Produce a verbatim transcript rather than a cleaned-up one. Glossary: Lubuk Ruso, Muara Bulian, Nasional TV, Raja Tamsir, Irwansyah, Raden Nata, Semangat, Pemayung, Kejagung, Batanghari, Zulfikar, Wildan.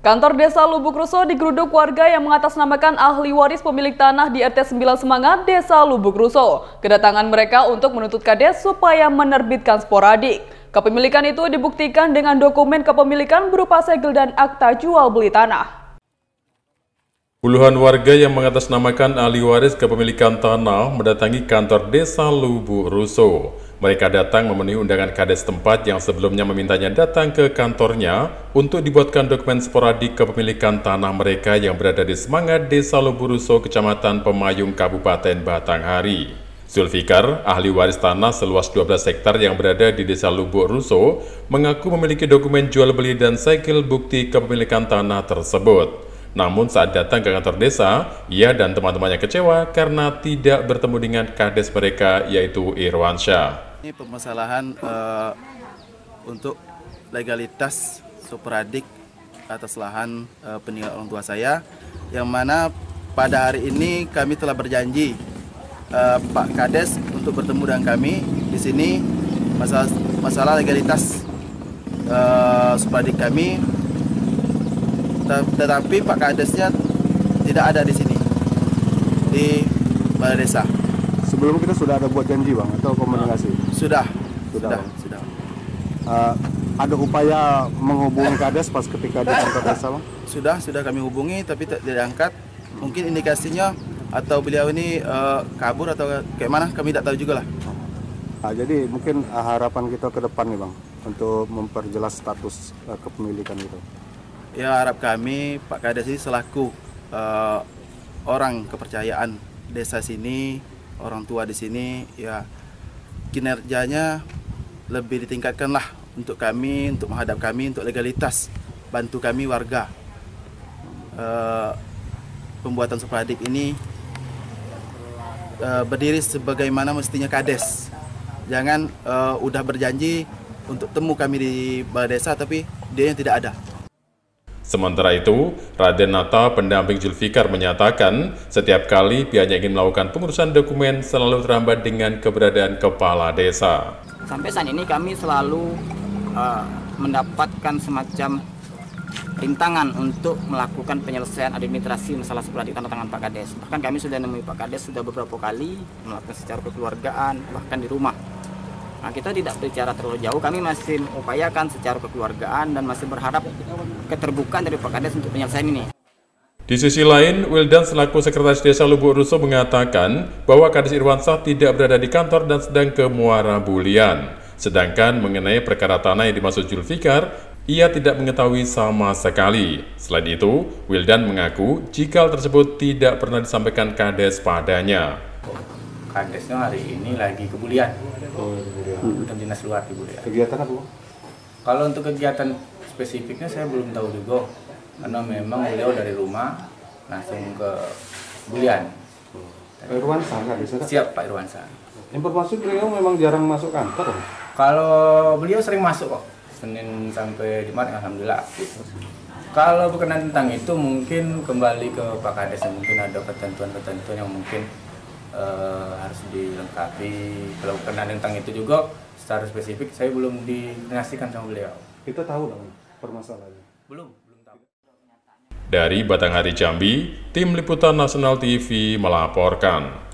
Kantor Desa Lubuk Ruso digeruduk warga yang mengatasnamakan ahli waris pemilik tanah di R T sembilan Semangat, Desa Lubuk Ruso. Kedatangan mereka untuk menuntut Kades supaya menerbitkan sporadik. Kepemilikan itu dibuktikan dengan dokumen kepemilikan berupa segel dan akta jual beli tanah. Puluhan warga yang mengatasnamakan ahli waris kepemilikan tanah mendatangi kantor Desa Lubuk Ruso. Mereka datang memenuhi undangan Kades tempat yang sebelumnya memintanya datang ke kantornya untuk dibuatkan dokumen sporadik kepemilikan tanah mereka yang berada di Semangat, Desa Lubuk Ruso, Kecamatan Pemayung, Kabupaten Batanghari. Zulfikar, ahli waris tanah seluas dua belas hektar yang berada di Desa Lubuk Ruso, mengaku memiliki dokumen jual beli dan segel bukti kepemilikan tanah tersebut. Namun saat datang ke kantor desa, ia dan teman-temannya kecewa karena tidak bertemu dengan Kades mereka, yaitu Irwansyah. Ini permasalahan uh, untuk legalitas sporadik atas lahan uh, peninggalan orang tua saya, yang mana pada hari ini kami telah berjanji uh, Pak Kades untuk bertemu dengan kami di sini. Masalah, masalah legalitas uh, sporadik kami, tetapi Pak Kadesnya tidak ada di sini, di balai desa. Sebelum kita sudah ada buat janji, Bang, atau komunikasi? Sudah, sudah, sudah. sudah. Uh, ada upaya menghubungi Kades pas ketika di kantor desa, Bang? Sudah, sudah kami hubungi, tapi tidak diangkat. Mungkin indikasinya atau beliau ini uh, kabur atau kayak mana, kami tidak tahu juga lah. Nah, jadi mungkin harapan kita ke depan nih, Bang, untuk memperjelas status uh, kepemilikan itu. Ya, harap kami Pak Kades ini selaku uh, orang kepercayaan desa sini, orang tua di sini, ya kinerjanya lebih ditingkatkanlah untuk kami, untuk menghadap kami, untuk legalitas, bantu kami warga uh, pembuatan sporadik ini uh, berdiri sebagaimana mestinya Kades. Jangan uh, udah berjanji untuk temu kami di balai desa tapi dia yang tidak ada. Sementara itu, Raden Nata, pendamping Zulfikar, menyatakan setiap kali pihaknya ingin melakukan pengurusan dokumen selalu terhambat dengan keberadaan kepala desa. Sampai saat ini kami selalu uh, mendapatkan semacam rintangan untuk melakukan penyelesaian administrasi masalah sporadik tanda tangan Pak Kades. Bahkan kami sudah menemui Pak Kades sudah beberapa kali, melakukan secara kekeluargaan, bahkan di rumah. Nah, kita tidak berbicara terlalu jauh, kami masih upayakan secara kekeluargaan dan masih berharap keterbukaan dari Pak Kades untuk penyelesaian ini. Di sisi lain, Wildan selaku Sekretaris Desa Lubuk Ruso mengatakan bahwa Kades Irwansyah tidak berada di kantor dan sedang ke Muara Bulian. Sedangkan mengenai perkara tanah yang dimaksud Zulfikar, ia tidak mengetahui sama sekali. Selain itu, Wildan mengaku jikal tersebut tidak pernah disampaikan Kades padanya. Kadesnya hari ini lagi ke Bulian, oh, untuk dinas luar di Bulian. Kegiatan apa? Kalau untuk kegiatan spesifiknya saya belum tahu juga, karena memang beliau dari rumah langsung ke Bulian. Pak Irwansyah, Kadesnya? Siap, Pak Irwansyah. Informasi beliau memang jarang masuk kantor? Kalau beliau sering masuk kok, Senin sampai Jumat, alhamdulillah. Gitu. Kalau berkenaan tentang itu mungkin kembali ke Pak Kades, mungkin ada ketentuan-ketentuan yang mungkin Uh, harus dilengkapi. Kalau kena tentang itu juga secara spesifik saya belum dinasikan sama beliau. Kita tahu dong permasalahannya. Belum, belum tahu. Dari Batanghari, Jambi, tim liputan Nasional T V melaporkan.